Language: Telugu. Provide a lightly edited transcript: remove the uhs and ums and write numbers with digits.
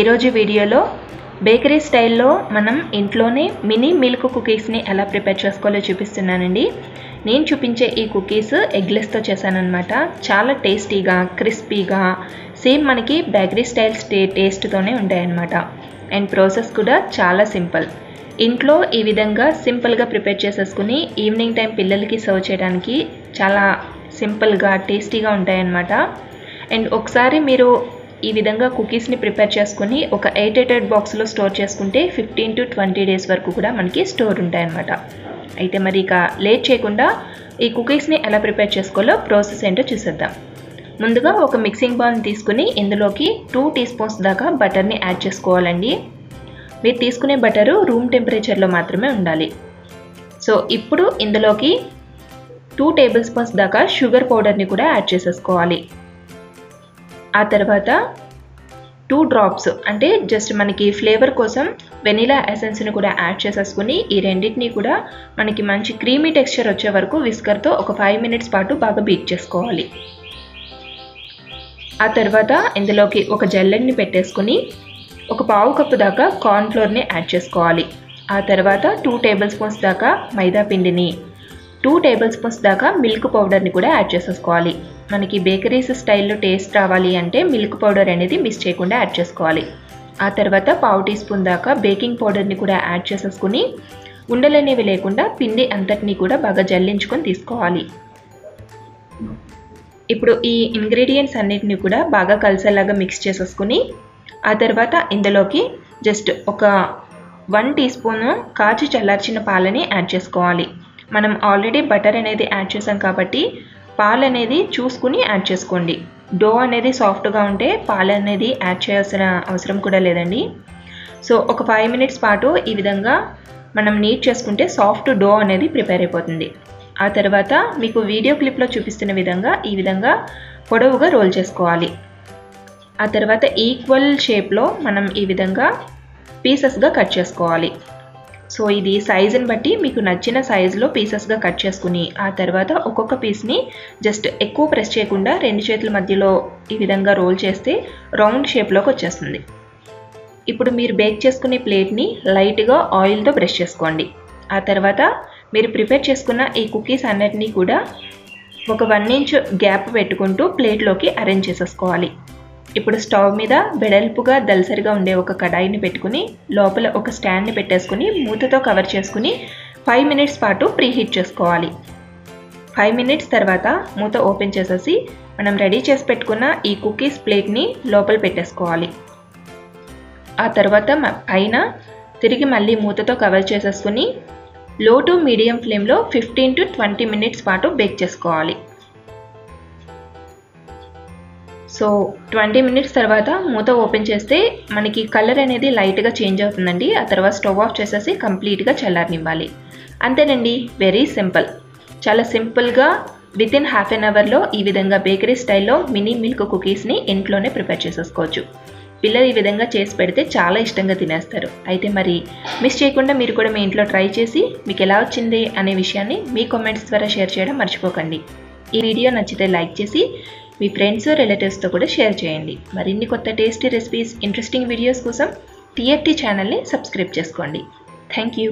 ఈరోజు వీడియోలో బేకరీ స్టైల్లో మనం ఇంట్లోనే మినీ మిల్క్ కుకీస్ని ఎలా ప్రిపేర్ చేసుకోవాలో చూపిస్తున్నానండి. నేను చూపించే ఈ కుకీస్ ఎగ్లెస్తో చేశానన్నమాట. చాలా టేస్టీగా క్రిస్పీగా సేమ్ మనకి బేకరీ స్టైల్ టేస్ట్తోనే ఉంటాయన్నమాట. అండ్ ప్రాసెస్ కూడా చాలా సింపుల్. ఇంట్లో ఈ విధంగా సింపుల్గా ప్రిపేర్ చేసేసుకుని ఈవినింగ్ టైం పిల్లలకి సర్వ్ చేయడానికి చాలా సింపుల్గా టేస్టీగా ఉంటాయన్నమాట. అండ్ ఒకసారి మీరు ఈ విధంగా కుకీస్ని ప్రిపేర్ చేసుకుని ఒక ఎయిట్ బాక్స్లో స్టోర్ చేసుకుంటే 15 to 20 డేస్ వరకు కూడా మనకి స్టోర్ ఉంటాయన్నమాట. అయితే మరి ఇక లేట్ చేయకుండా ఈ కుకీస్ని ఎలా ప్రిపేర్ చేసుకోవాలో ప్రాసెస్ ఏంటో చూసేద్దాం. ముందుగా ఒక మిక్సింగ్ బౌల్ని తీసుకుని ఇందులోకి 2 టీ స్పూన్స్ దాకా బటర్ని యాడ్ చేసుకోవాలండి. మీరు తీసుకునే బటరు రూమ్ టెంపరేచర్లో మాత్రమే ఉండాలి. సో ఇప్పుడు ఇందులోకి 2 టేబుల్ స్పూన్స్ దాకా షుగర్ పౌడర్ని కూడా యాడ్ చేసేసుకోవాలి. ఆ తర్వాత 2 డ్రాప్స్ అంటే జస్ట్ మనకి ఫ్లేవర్ కోసం వెనీలా ఎసెన్స్ని కూడా యాడ్ చేసేసుకుని ఈ రెండింటినీ కూడా మనకి మంచి క్రీమీ టెక్స్చర్ వచ్చే వరకు విస్కర్తో ఒక 5 నిమిషాల పాటు బాగా బీట్ చేసుకోవాలి. ఆ తర్వాత ఇందులోకి ఒక జల్లెడని పెట్టేసుకుని ఒక 1/4 కప్పు దాకా కార్న్ఫ్లోర్ని యాడ్ చేసుకోవాలి. ఆ తర్వాత 2 టేబుల్ స్పూన్స్ దాకా మైదా పిండిని, 2 టేబుల్ స్పూన్స్ దాకా మిల్క్ పౌడర్ని కూడా యాడ్ చేసేసుకోవాలి. మనకి బేకరీస్ స్టైల్లో టేస్ట్ రావాలి అంటే మిల్క్ పౌడర్ అనేది మిస్ చేయకుండా యాడ్ చేసుకోవాలి. ఆ తర్వాత 1/4 టీ స్పూన్ దాకా బేకింగ్ పౌడర్ని కూడా యాడ్ చేసేసుకుని ఉండలనేవి లేకుండా పిండి అంతటినీ కూడా బాగా జల్లించుకొని తీసుకోవాలి. ఇప్పుడు ఈ ఇంగ్రీడియంట్స్ అన్నిటినీ కూడా బాగా కలిసేలాగా మిక్స్ చేసేసుకుని ఆ తర్వాత ఇందులోకి జస్ట్ ఒక 1 టీ స్పూన్ కాచి చల్లార్చిన పాలని యాడ్ చేసుకోవాలి. మనం ఆల్రెడీ బటర్ అనేది యాడ్ చేసాం కాబట్టి పాలు అనేది చూసుకుని యాడ్ చేసుకోండి. డో అనేది సాఫ్ట్గా ఉంటే పాలు అనేది యాడ్ చేయాల్సిన అవసరం కూడా లేదండి. సో ఒక 5 నిమిషాల పాటు ఈ విధంగా మనం నీట్ చేసుకుంటే సాఫ్ట్ డో అనేది ప్రిపేర్ అయిపోతుంది. ఆ తర్వాత మీకు వీడియో క్లిప్లో చూపిస్తున్న విధంగా ఈ విధంగా పొడవుగా రోల్ చేసుకోవాలి. ఆ తర్వాత ఈక్వల్ షేప్లో మనం ఈ విధంగా పీసెస్గా కట్ చేసుకోవాలి. సో ఇది సైజుని బట్టి మీకు నచ్చిన సైజులో పీసెస్గా కట్ చేసుకుని ఆ తర్వాత ఒక్కొక్క పీస్ని జస్ట్ ఎక్కువ ప్రెస్ చేయకుండా 2 చేతుల మధ్యలో ఈ విధంగా రోల్ చేస్తే రౌండ్ షేప్లోకి వచ్చేస్తుంది. ఇప్పుడు మీరు బేక్ చేసుకునే ప్లేట్ని లైట్గా ఆయిల్తో బ్రష్ చేసుకోండి. ఆ తర్వాత మీరు ప్రిపేర్ చేసుకున్న ఈ కుకీస్ అన్నిటినీ కూడా ఒక 1 ఇంచ్ గ్యాప్ పెట్టుకుంటూ ప్లేట్లోకి అరేంజ్ చేసేసుకోవాలి. ఇప్పుడు స్టవ్ మీద వెడల్పుగా దలసరిగా ఉండే ఒక కడాయిని పెట్టుకుని లోపల ఒక స్టాండ్ని పెట్టేసుకుని మూతతో కవర్ చేసుకుని 5 నిమిషాల పాటు ప్రీహీట్ చేసుకోవాలి. 5 నిమిషాల తర్వాత మూత ఓపెన్ చేసేసి మనం రెడీ చేసి పెట్టుకున్న ఈ కుకీస్ ప్లేట్ని లోపల పెట్టేసుకోవాలి. ఆ తర్వాత పైన తిరిగి మళ్ళీ మూతతో కవర్ చేసేసుకుని లో టు మీడియం ఫ్లేమ్లో 15 to 20 నిమిషాల పాటు బేక్ చేసుకోవాలి. సో 20 నిమిషాల తర్వాత మూత ఓపెన్ చేస్తే మనకి కలర్ అనేది లైట్గా చేంజ్ అవుతుందండి. ఆ తర్వాత స్టవ్ ఆఫ్ చేసేసి కంప్లీట్గా చల్లారనివ్వాలి. అంతేనండి, వెరీ సింపుల్. చాలా సింపుల్గా వితిన్ ½ అవర్లో ఈ విధంగా బేకరీ స్టైల్లో మినీ మిల్క్ కుకీస్ని ఇంట్లోనే ప్రిపేర్ చేసేసుకోవచ్చు. పిల్లలు ఈ విధంగా చేసి పెడితే చాలా ఇష్టంగా తినేస్తారు. అయితే మరి మిస్ చేయకుండా మీరు కూడా మీ ఇంట్లో ట్రై చేసి మీకు ఎలా వచ్చింది అనే విషయాన్ని మీ కామెంట్స్ ద్వారా షేర్ చేయడం మర్చిపోకండి. ఈ వీడియో నచ్చితే లైక్ చేసి మీ ఫ్రెండ్స్ రిలేటివ్స్తో కూడా షేర్ చేయండి. మరిన్ని కొత్త టేస్టీ రెసిపీస్, ఇంట్రెస్టింగ్ వీడియోస్ కోసం TFT ఛానల్ని సబ్స్క్రైబ్ చేసుకోండి. Thank you.